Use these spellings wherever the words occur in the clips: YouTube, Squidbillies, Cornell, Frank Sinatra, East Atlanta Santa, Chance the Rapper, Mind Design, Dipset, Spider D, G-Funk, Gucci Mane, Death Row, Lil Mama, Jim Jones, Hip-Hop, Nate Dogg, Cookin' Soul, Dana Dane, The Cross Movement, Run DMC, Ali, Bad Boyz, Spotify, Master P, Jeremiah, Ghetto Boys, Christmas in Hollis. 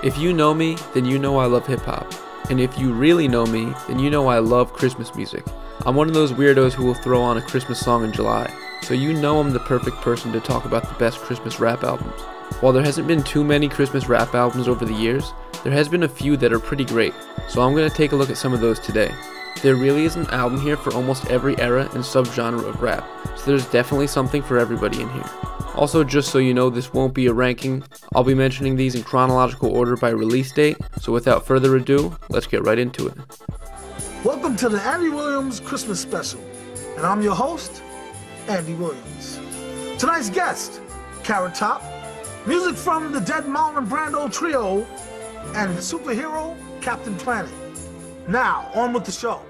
If you know me, then you know I love hip-hop. And if you really know me, then you know I love Christmas music. I'm one of those weirdos who will throw on a Christmas song in July. So you know I'm the perfect person to talk about the best Christmas rap albums. While there hasn't been too many Christmas rap albums over the years, there has been a few that are pretty great, so I'm going to take a look at some of those today. There really is an album here for almost every era and subgenre of rap, so there's definitely something for everybody in here. Also, just so you know, this won't be a ranking. I'll be mentioning these in chronological order by release date, so without further ado, let's get right into it. Welcome to the Andy Williams Christmas Special, and I'm your host, Andy Williams. Tonight's guest, Carrot Top, music from the Dead Mountain Brando Trio, and the superhero, Captain Planet. Now, on with the show.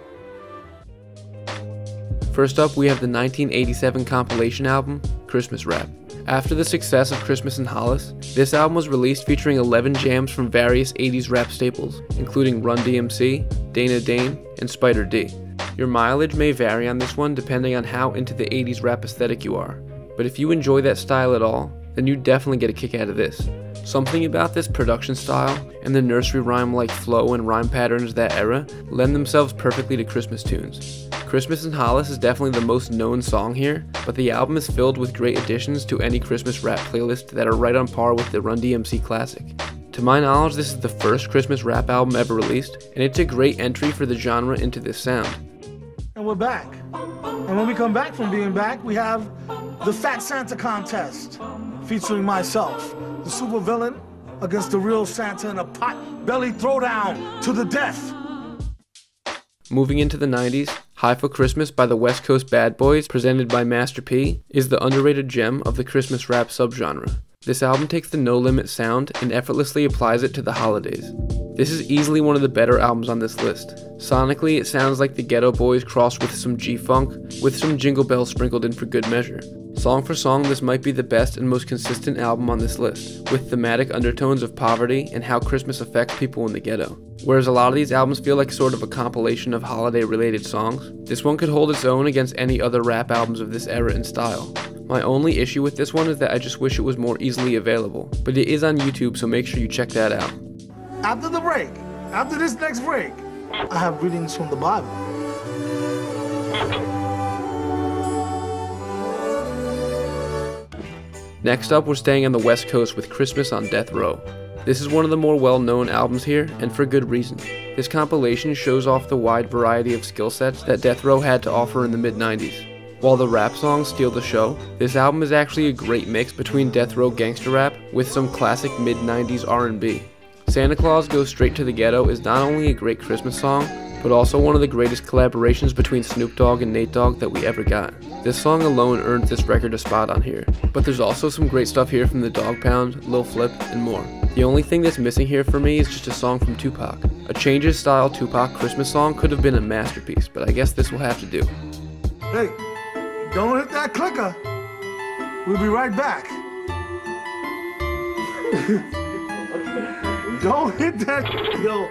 First up, we have the 1987 compilation album, Christmas Rap. After the success of Christmas in Hollis, this album was released featuring 11 jams from various 80s rap staples, including Run DMC, Dana Dane, and Spider D. Your mileage may vary on this one depending on how into the 80s rap aesthetic you are, but if you enjoy that style at all, then you definitely get a kick out of this. Something about this production style and the nursery rhyme-like flow and rhyme patterns of that era lend themselves perfectly to Christmas tunes. Christmas in Hollis is definitely the most known song here, but the album is filled with great additions to any Christmas rap playlist that are right on par with the Run DMC classic. To my knowledge, this is the first Christmas rap album ever released, and it's a great entry for the genre into this sound. And we're back. And when we come back from being back, we have the Fat Santa Contest, featuring myself, the supervillain, against the real Santa in a pot-belly throwdown to the death. Moving into the 90s, High for Christmas by the West Coast Bad Boys, presented by Master P, is the underrated gem of the Christmas rap subgenre. This album takes the No Limit sound and effortlessly applies it to the holidays. This is easily one of the better albums on this list. Sonically, it sounds like the Ghetto Boys crossed with some G-Funk, with some Jingle Bells sprinkled in for good measure. Song for song, this might be the best and most consistent album on this list, with thematic undertones of poverty and how Christmas affects people in the ghetto. Whereas a lot of these albums feel like sort of a compilation of holiday-related songs, this one could hold its own against any other rap albums of this era and style. My only issue with this one is that I just wish it was more easily available, but it is on YouTube, so make sure you check that out. After the break, after this next break, I have readings from the Bible. Next up, we're staying on the West Coast with Christmas on Death Row. This is one of the more well-known albums here, and for good reason. This compilation shows off the wide variety of skill sets that Death Row had to offer in the mid-90s. While the rap songs steal the show, this album is actually a great mix between Death Row gangster rap with some classic mid-90s R&B. Santa Claus Goes Straight to the Ghetto is not only a great Christmas song, but also one of the greatest collaborations between Snoop Dogg and Nate Dogg that we ever got. This song alone earned this record a spot on here, but there's also some great stuff here from The Dog Pound, Lil Flip, and more. The only thing that's missing here for me is just a song from Tupac. A Changes style Tupac Christmas song could have been a masterpiece, but I guess this will have to do. Hey, don't hit that clicker. We'll be right back. Don't hit that, yo.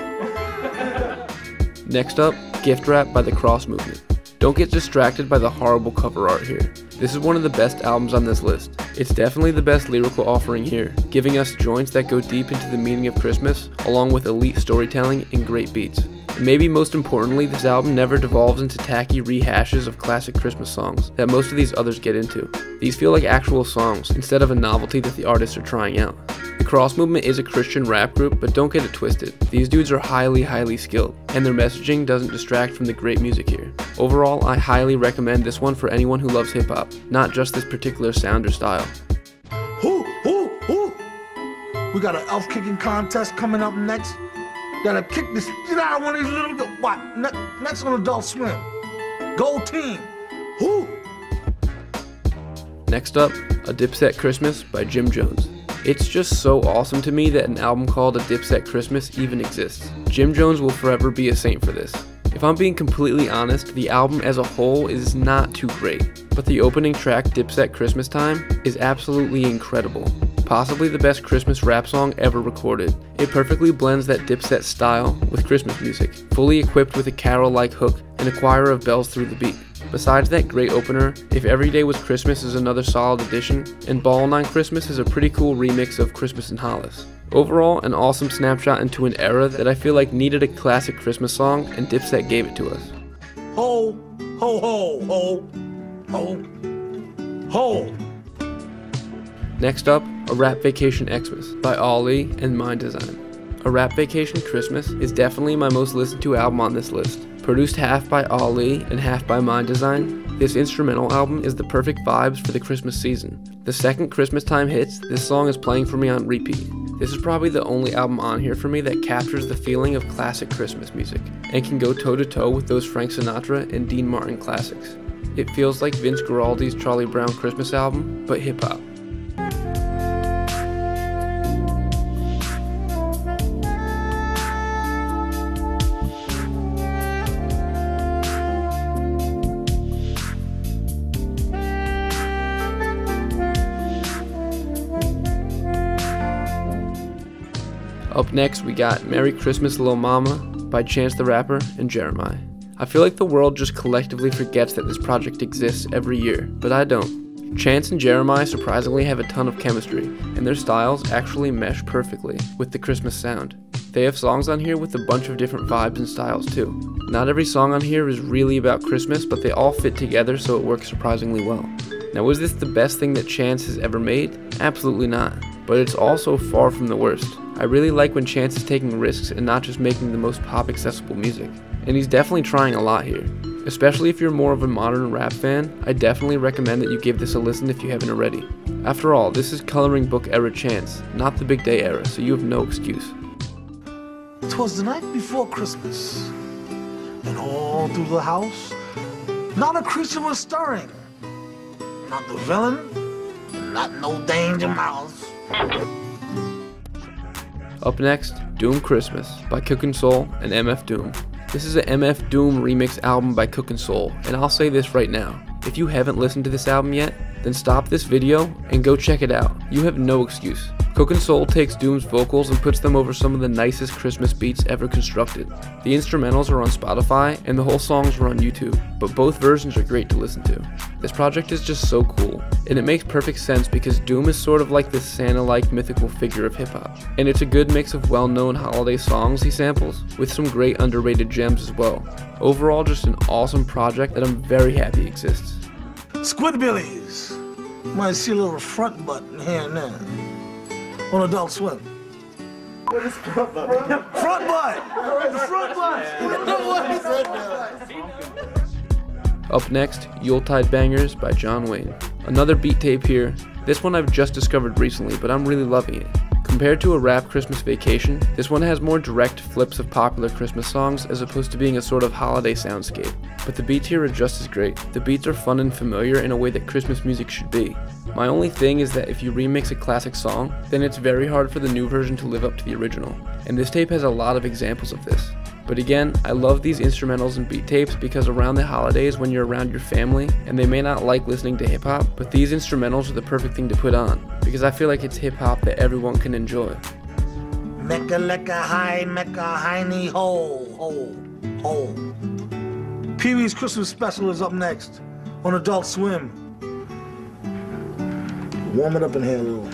Next up, Gift Wrap by The Cross Movement. Don't get distracted by the horrible cover art here. This is one of the best albums on this list. It's definitely the best lyrical offering here, giving us joints that go deep into the meaning of Christmas, along with elite storytelling and great beats. And maybe most importantly, this album never devolves into tacky rehashes of classic Christmas songs that most of these others get into. These feel like actual songs, instead of a novelty that the artists are trying out. The Cross Movement is a Christian rap group, but don't get it twisted. These dudes are highly skilled, and their messaging doesn't distract from the great music here. Overall, I highly recommend this one for anyone who loves hip-hop, not just this particular sound or style. We got an elf-kicking contest coming up next. Gotta kick the shit out of one of these little... What? Next on Adult Swim. Gold Team. Whoo! Next up, A Dipset Christmas by Jim Jones. It's just so awesome to me that an album called A Dipset Christmas even exists. Jim Jones will forever be a saint for this. If I'm being completely honest, the album as a whole is not too great, but the opening track, Dipset Christmas Time, is absolutely incredible. Possibly the best Christmas rap song ever recorded. It perfectly blends that Dipset style with Christmas music, fully equipped with a carol-like hook and a choir of bells through the beat. Besides that great opener, If Every Day Was Christmas is another solid addition, and Ballin' on Christmas is a pretty cool remix of Christmas in Hollis. Overall, an awesome snapshot into an era that I feel like needed a classic Christmas song, and Dipset gave it to us. Ho, ho, ho, ho, ho, ho. Next up, A Rap Vacation Xmas by Ali and Mind Design. A Rap Vacation Christmas is definitely my most listened to album on this list. Produced half by Ali and half by Mind Design, this instrumental album is the perfect vibes for the Christmas season. The second Christmas time hits, this song is playing for me on repeat. This is probably the only album on here for me that captures the feeling of classic Christmas music, and can go toe to toe with those Frank Sinatra and Dean Martin classics. It feels like Vince Guaraldi's Charlie Brown Christmas album, but hip hop. Up next, we got Merry Christmas Lil Mama by Chance the Rapper and Jeremiah. I feel like the world just collectively forgets that this project exists every year, but I don't. Chance and Jeremiah surprisingly have a ton of chemistry, and their styles actually mesh perfectly with the Christmas sound. They have songs on here with a bunch of different vibes and styles too. Not every song on here is really about Christmas, but they all fit together so it works surprisingly well. Now, was this the best thing that Chance has ever made? Absolutely not. But it's also far from the worst. I really like when Chance is taking risks and not just making the most pop accessible music, and he's definitely trying a lot here. Especially if you're more of a modern rap fan, I definitely recommend that you give this a listen if you haven't already. After all, this is coloring book era Chance, not the Big Day era, so you have no excuse. 'Twas the night before Christmas, and all through the house, not a creature was stirring, not the villain, not no Danger Mouse. Up next, Doom Christmas by Cookin' Soul and MF DOOM. This is a MF DOOM remix album by Cookin' Soul, and I'll say this right now. If you haven't listened to this album yet, then stop this video and go check it out. You have no excuse. Cookin' Soul takes Doom's vocals and puts them over some of the nicest Christmas beats ever constructed. The instrumentals are on Spotify, and the whole songs are on YouTube, but both versions are great to listen to. This project is just so cool, and it makes perfect sense because Doom is sort of like this Santa-like mythical figure of hip-hop, and it's a good mix of well-known holiday songs he samples, with some great underrated gems as well. Overall, just an awesome project that I'm very happy exists. Squidbillies! Might see a little front button here and there on Adult Swim. What is front button? Front button! The front button! Up next, Yuletide Bangers by Jonwayne. Another beat tape here. This one I've just discovered recently, but I'm really loving it. Compared to A Rap Christmas Vacation, this one has more direct flips of popular Christmas songs as opposed to being a sort of holiday soundscape. But the beats here are just as great. The beats are fun and familiar in a way that Christmas music should be. My only thing is that if you remix a classic song, then it's very hard for the new version to live up to the original. And this tape has a lot of examples of this. But again, I love these instrumentals and beat tapes because around the holidays when you're around your family, and they may not like listening to hip-hop, but these instrumentals are the perfect thing to put on, because I feel like it's hip-hop that everyone can enjoy. Mecca lecca hi, mecca hiney ho, ho, ho. Pee-wee's Christmas Special is up next on Adult Swim. Warm it up in here a little.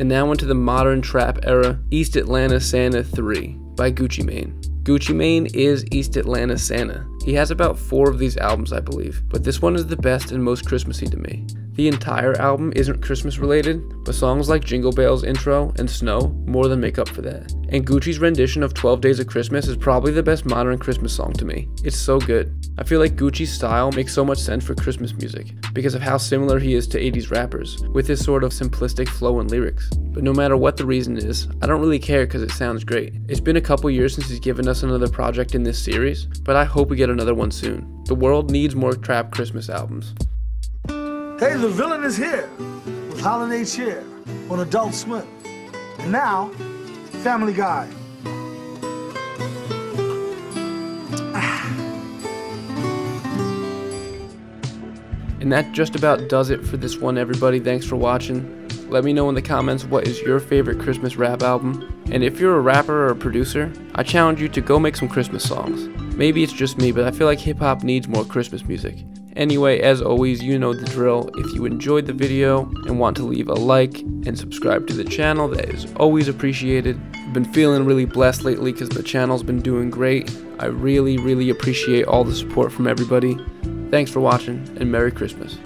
And now into the modern trap era, East Atlanta Santa 3 by Gucci Mane. Gucci Mane is East Atlanta Santa. He has about 4 of these albums, I believe, but this one is the best and most Christmassy to me. The entire album isn't Christmas related, but songs like Jingle Bells intro and Snow more than make up for that. And Gucci's rendition of 12 Days of Christmas is probably the best modern Christmas song to me. It's so good. I feel like Gucci's style makes so much sense for Christmas music because of how similar he is to 80s rappers with his sort of simplistic flow and lyrics. But no matter what the reason is, I don't really care because it sounds great. It's been a couple years since he's given us another project in this series, but I hope we get another one soon. The world needs more trap Christmas albums. Hey, the villain is here with Holiday Cheer on Adult Swim. And now, Family Guy. And that just about does it for this one, everybody. Thanks for watching. Let me know in the comments what is your favorite Christmas rap album. And if you're a rapper or a producer, I challenge you to go make some Christmas songs. Maybe it's just me, but I feel like hip-hop needs more Christmas music. Anyway, as always, you know the drill. If you enjoyed the video and want to leave a like and subscribe to the channel, that is always appreciated. I've been feeling really blessed lately because the channel's been doing great. I really appreciate all the support from everybody. Thanks for watching, and Merry Christmas.